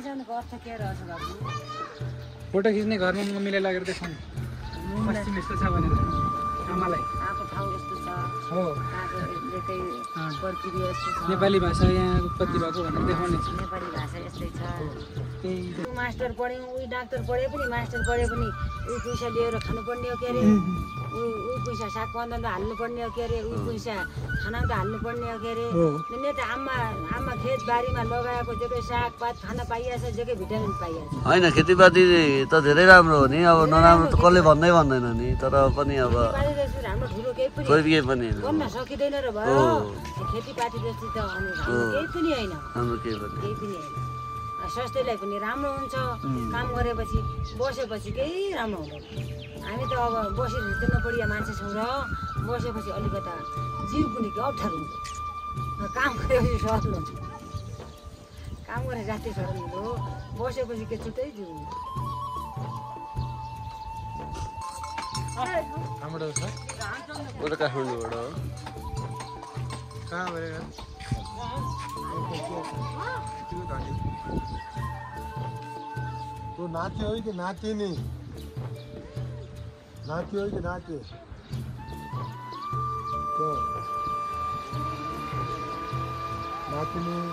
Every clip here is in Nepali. फोटो खिच्ने घरमा मम्मीले लगेर देखाउनु पश्चिम यस्तो छ भनेर आमालाई आको ठाउँ यस्तो छ हो लेकै प्रक्रिया यस्तो छ नेपाली भाषा यहाँ उत्पत्ति भएको भनेर देखाउने नेपाली भाषा यस्तै छ त्यही मास्टर पढ्यौ उही डाक्टर पढे पनि मास्टर पढे पनि उही पैसा लिएर खानु पर्ने हो के रे उही पैसा सागपन्दन हाल्नु पर्ने हो के रे उही पैसा खाना त हाल्नु पर्ने हो के रे भने त आमा खेतबारीमा लगाएको जकै सागपात खान पाइयाछ जकै भिटामिन पाइयाछ हैन खेतीबारी त धेरै राम्रो हो नि अब नराम्रो त कसले भन्दै भन्दैन नि तर पनि अब हाम्रो ठुलो केही पनि गरिए पनि गर्न सकिदैन र भयो खेतीपाती जस्तो त केही पनि हैन हाम्रो केही पनि हैन स्वास्थ्यलाई पनि राम्रो हुन्छ काम गरेपछि बसेपछि केही राम्रो हुँदैन हामी त अब बसेर हिँड्न पडिया मान्छे छौँ र बसेपछि अलिकता जिउ गुनेको अप्ठ्यारो हुन्छ काम गरेपछि सजिलो हुन्छ काम गरेर जाति सजिलो हो बसेपछि के छुट्टै जिउ हाम्रो छ उता काठमाडौँबाट हो कहाँ गरेगा त्यो नाच्यो है त्यो नाच्यो नि नाच्यो कि नाच्यो नाच्ने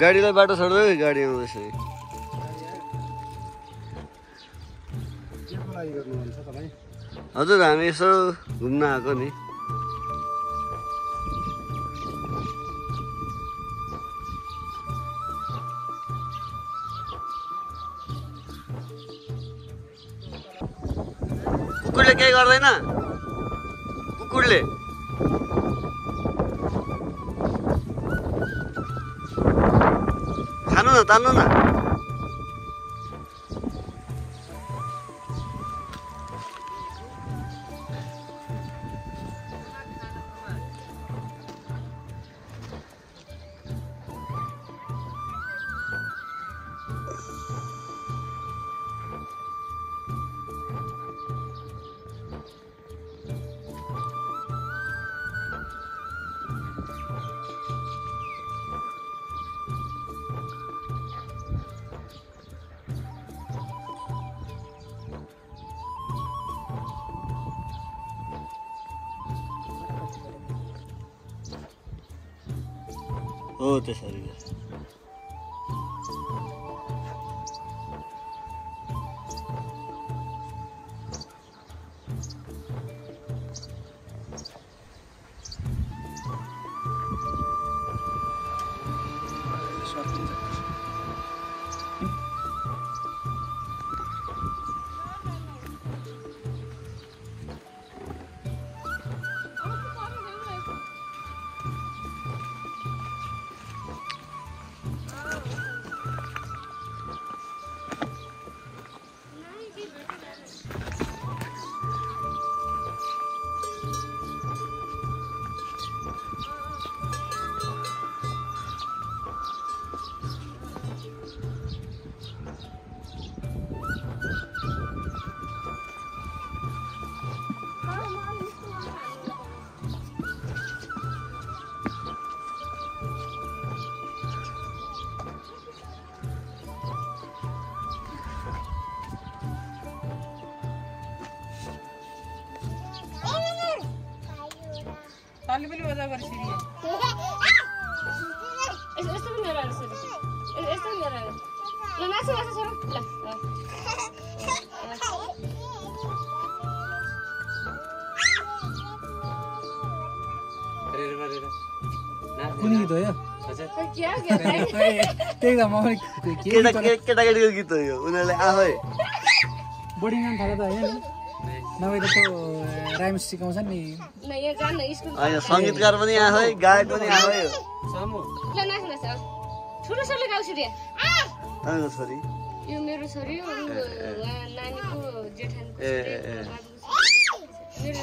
गाडीलाई बाटो छोड्दै गाडी आउँदैछ हजुर हामी यसो घुम्न आएको नि कुकुरले केही गर्दैन कुकुरले तान्नु न हो त्यसरी तालिबली वजह कर सी है esto es mira esto es mira no más vas a solo अरे अरे ना कुनी की तो है अच्छा क्या क्या तेरे का माहौल केटा केटा केटा की तो है उन्होंने आ होए बोर्डिंग में थाला था है ना वे तो राइम सिकाउँछ नि न यहाँ जान स्कुल हैन संगीतकार पनि आ होए गायक पनि आ होए सामु ल नाच नाच छोरो छोरीले गाउँछ दिए आ तँको छोरी यो मेरो छोरी हो नानीको जेठानी छोरी It's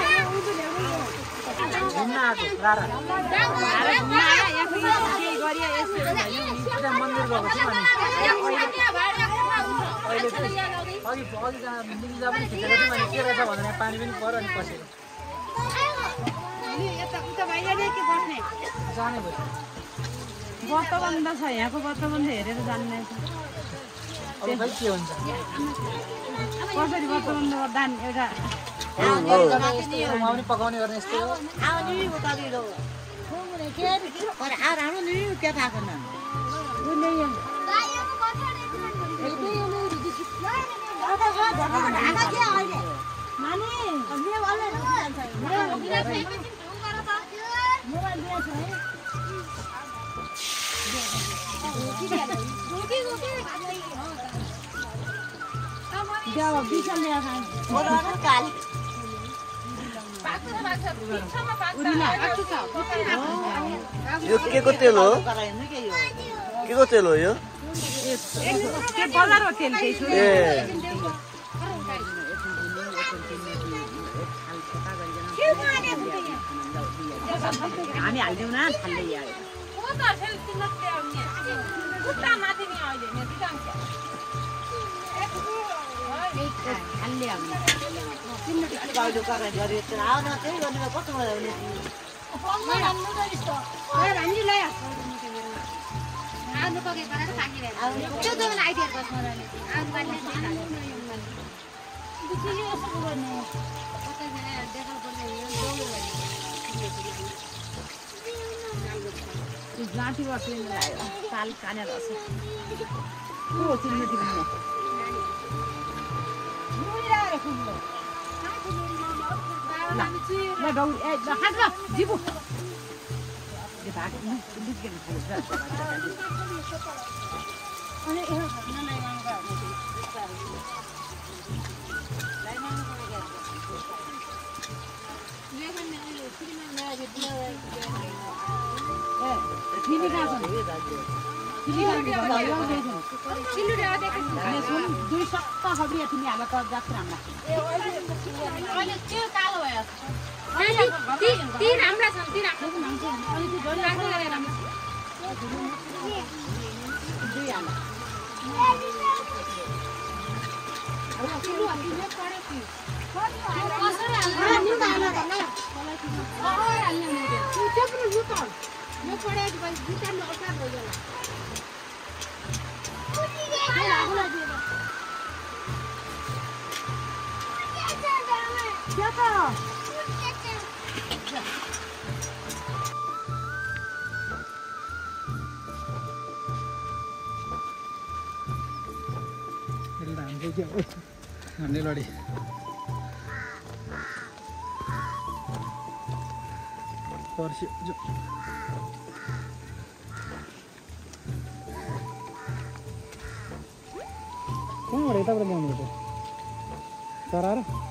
not even a thing that I can't 我真的听不懂。我也来听不懂。那个哎，那孩子，你不？你把，你给他说。我那一会儿可能来两个，来两个。你看那个，这里面那个不要哎，听你干什么？ 你这个，मैं पढ़े तो बस बीता लौटा बोला। कुछ नहीं है। कुछ अच्छा जामे। क्या था? कुछ अच्छा। ये लाइन हो गया। हमने लड़ी। और जो ¿Cómo ahorita aprendemos? ¿Está raro?